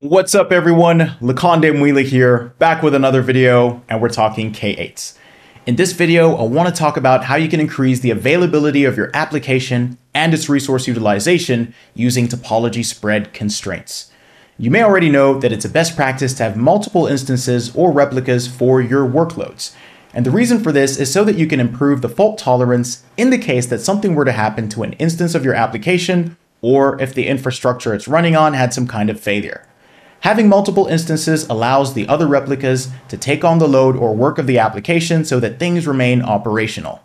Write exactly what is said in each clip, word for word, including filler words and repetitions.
What's up everyone, Lukonde Mwila here, back with another video, and we're talking K eights. In this video, I want to talk about how you can increase the availability of your application and its resource utilization using topology spread constraints. You may already know that it's a best practice to have multiple instances or replicas for your workloads. And the reason for this is so that you can improve the fault tolerance in the case that something were to happen to an instance of your application, or if the infrastructure it's running on had some kind of failure. Having multiple instances allows the other replicas to take on the load or work of the application so that things remain operational.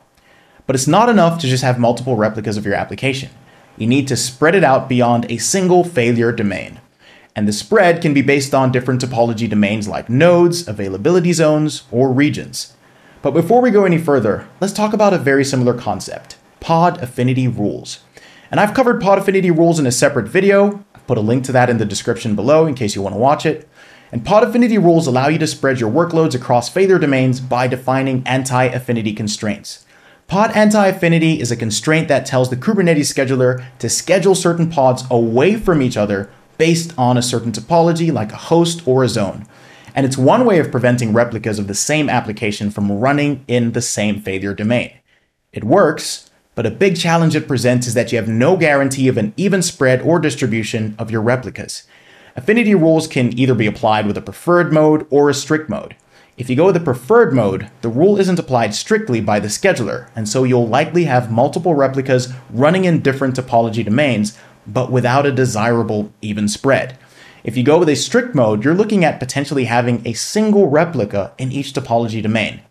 But it's not enough to just have multiple replicas of your application. You need to spread it out beyond a single failure domain. And the spread can be based on different topology domains like nodes, availability zones, or regions. But before we go any further, let's talk about a very similar concept, pod affinity rules. And I've covered pod affinity rules in a separate video. Put a link to that in the description below in case you want to watch it. And pod affinity rules allow you to spread your workloads across failure domains by defining anti-affinity constraints. Pod anti-affinity is a constraint that tells the Kubernetes scheduler to schedule certain pods away from each other based on a certain topology like a host or a zone. And it's one way of preventing replicas of the same application from running in the same failure domain. It works. But a big challenge it presents is that you have no guarantee of an even spread or distribution of your replicas. Affinity rules can either be applied with a preferred mode or a strict mode. If you go with the preferred mode, the rule isn't applied strictly by the scheduler, and so you'll likely have multiple replicas running in different topology domains, but without a desirable even spread. If you go with a strict mode, you're looking at potentially having a single replica in each topology domain.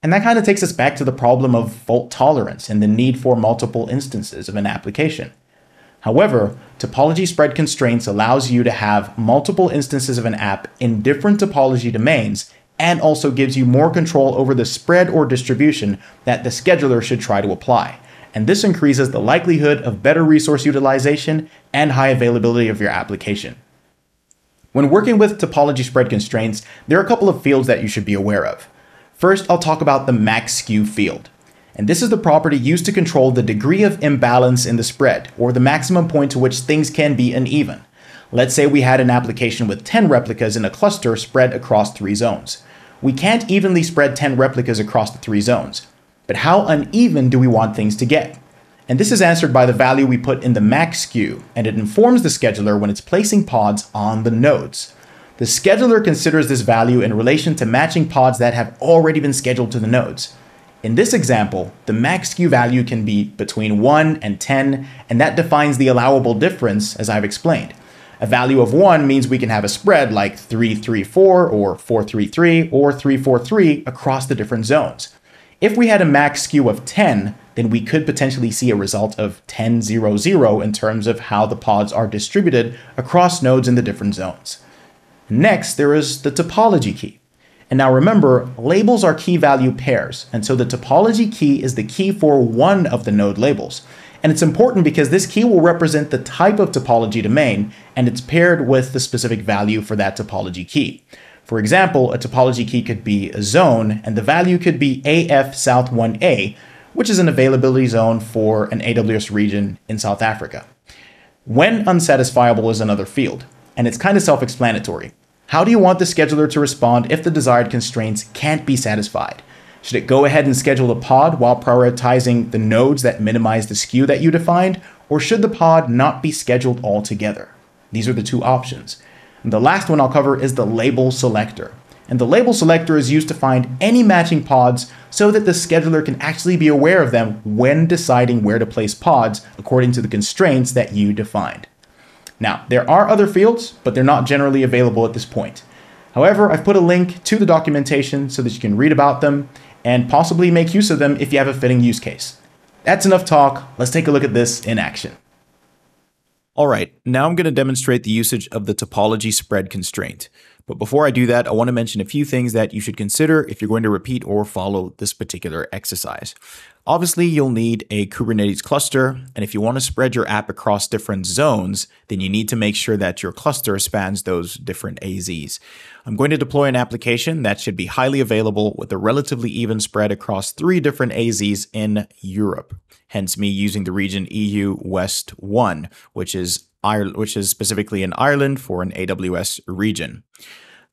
And that kind of takes us back to the problem of fault tolerance and the need for multiple instances of an application. However, topology spread constraints allows you to have multiple instances of an app in different topology domains and also gives you more control over the spread or distribution that the scheduler should try to apply. And this increases the likelihood of better resource utilization and high availability of your application. When working with topology spread constraints, there are a couple of fields that you should be aware of. First, I'll talk about the max skew field. And this is the property used to control the degree of imbalance in the spread, or the maximum point to which things can be uneven. Let's say we had an application with ten replicas in a cluster spread across three zones. We can't evenly spread ten replicas across the three zones, but how uneven do we want things to get? And this is answered by the value we put in the max skew, and it informs the scheduler when it's placing pods on the nodes. The scheduler considers this value in relation to matching pods that have already been scheduled to the nodes. In this example, the max skew value can be between one and ten, and that defines the allowable difference as I've explained. A value of one means we can have a spread like three three four or four three three or three four three across the different zones. If we had a max skew of ten, then we could potentially see a result of ten zero zero in terms of how the pods are distributed across nodes in the different zones. Next, there is the topology key. And now remember, labels are key value pairs, and so the topology key is the key for one of the node labels. And it's important because this key will represent the type of topology domain, and it's paired with the specific value for that topology key. For example, a topology key could be a zone, and the value could be A F South one A, which is an availability zone for an A W S region in South Africa. When unsatisfiable is another field, and it's kind of self-explanatory. How do you want the scheduler to respond if the desired constraints can't be satisfied? Should it go ahead and schedule a pod while prioritizing the nodes that minimize the skew that you defined, or should the pod not be scheduled altogether? These are the two options. And the last one I'll cover is the label selector. And the label selector is used to find any matching pods so that the scheduler can actually be aware of them when deciding where to place pods according to the constraints that you defined. Now, there are other fields, but they're not generally available at this point. However, I've put a link to the documentation so that you can read about them and possibly make use of them if you have a fitting use case. That's enough talk. Let's take a look at this in action. All right, now I'm going to demonstrate the usage of the topology spread constraint. But before I do that, I want to mention a few things that you should consider if you're going to repeat or follow this particular exercise. Obviously, you'll need a Kubernetes cluster, and if you want to spread your app across different zones, then you need to make sure that your cluster spans those different A Zs. I'm going to deploy an application that should be highly available with a relatively even spread across three different A Zs in Europe, hence me using the region E U West one, which is Ireland, which is specifically in Ireland for an A W S region.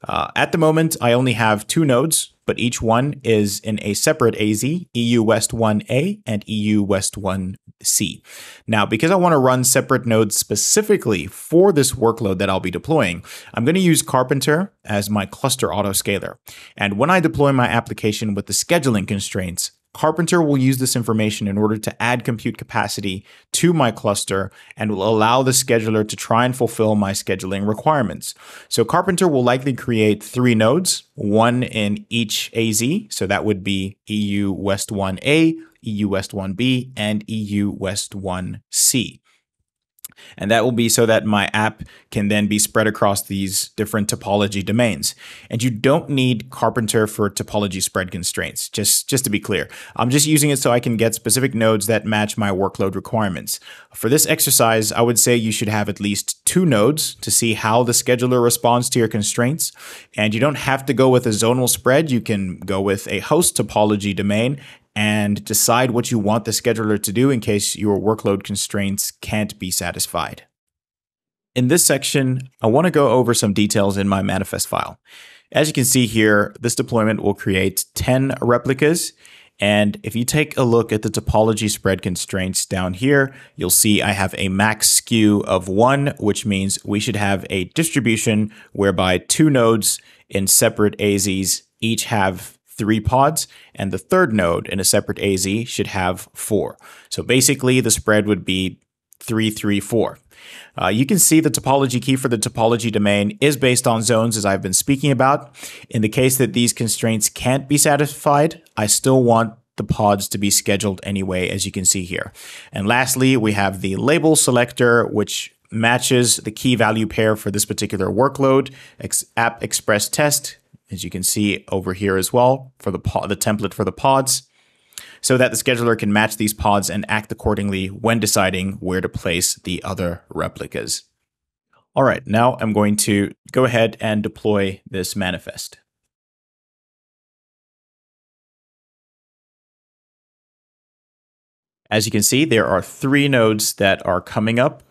Uh, at the moment, I only have two nodes, but each one is in a separate A Z, E U west one A and E U west one C. Now, because I want to run separate nodes specifically for this workload that I'll be deploying, I'm going to use Karpenter as my cluster autoscaler. And when I deploy my application with the scheduling constraints, Karpenter will use this information in order to add compute capacity to my cluster and will allow the scheduler to try and fulfill my scheduling requirements. So Karpenter will likely create three nodes, one in each A Z. So that would be E U west one A, E U west one B, and E U west one C. And that will be so that my app can then be spread across these different topology domains. And you don't need Karpenter for topology spread constraints, just, just to be clear. I'm just using it so I can get specific nodes that match my workload requirements. For this exercise, I would say you should have at least two nodes to see how the scheduler responds to your constraints. And you don't have to go with a zonal spread. You can go with a host topology domain and decide what you want the scheduler to do in case your workload constraints can't be satisfied. In this section, I want to go over some details in my manifest file. As you can see here, this deployment will create ten replicas. And if you take a look at the topology spread constraints down here, you'll see I have a max skew of one, which means we should have a distribution whereby two nodes in separate A Zs each have three pods, and the third node in a separate A Z should have four. So basically the spread would be three, three, four. Uh, you can see the topology key for the topology domain is based on zones, as I've been speaking about. In the case that these constraints can't be satisfied, I still want the pods to be scheduled anyway, as you can see here. And lastly, we have the label selector, which matches the key value pair for this particular workload, ex app express test, as you can see over here as well, for the, the template for the pods, so that the scheduler can match these pods and act accordingly when deciding where to place the other replicas. All right, now I'm going to go ahead and deploy this manifest. As you can see, there are three nodes that are coming up.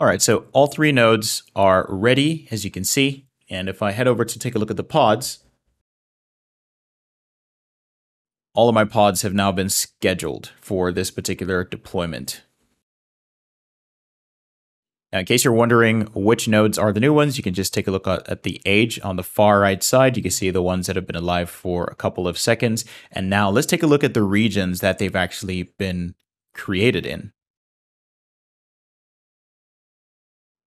All right, so all three nodes are ready, as you can see. And if I head over to take a look at the pods, all of my pods have now been scheduled for this particular deployment. Now, in case you're wondering which nodes are the new ones, you can just take a look at the age on the far right side. You can see the ones that have been alive for a couple of seconds. And now let's take a look at the regions that they've actually been created in.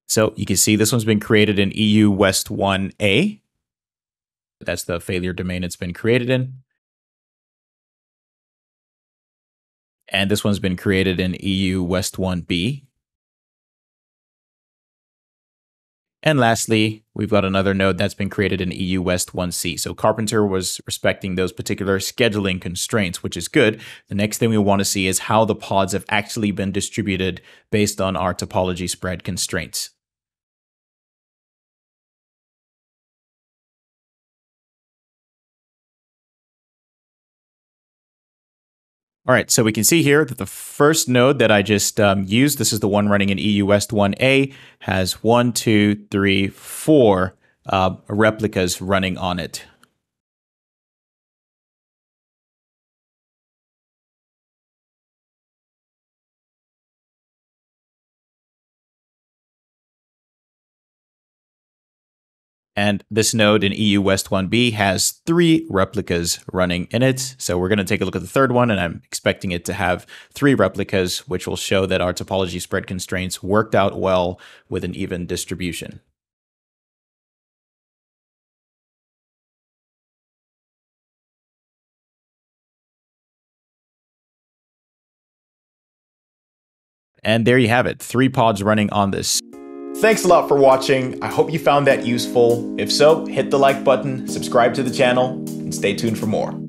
So you can see this one's been created in E U west one A. That's the failure domain it's been created in. And this one's been created in E U west one B. And lastly, we've got another node that's been created in E U west one C. So Karpenter was respecting those particular scheduling constraints, which is good. The next thing we want to see is how the pods have actually been distributed based on our topology spread constraints. All right, so we can see here that the first node that I just um, used, this is the one running in E U west one A, has one, two, three, four uh, replicas running on it. And this node in E U west one B has three replicas running in it. So we're going to take a look at the third one, and I'm expecting it to have three replicas, which will show that our topology spread constraints worked out well with an even distribution. And there you have it, three pods running on this. Thanks a lot for watching. I hope you found that useful. If so, hit the like button, subscribe to the channel, and stay tuned for more.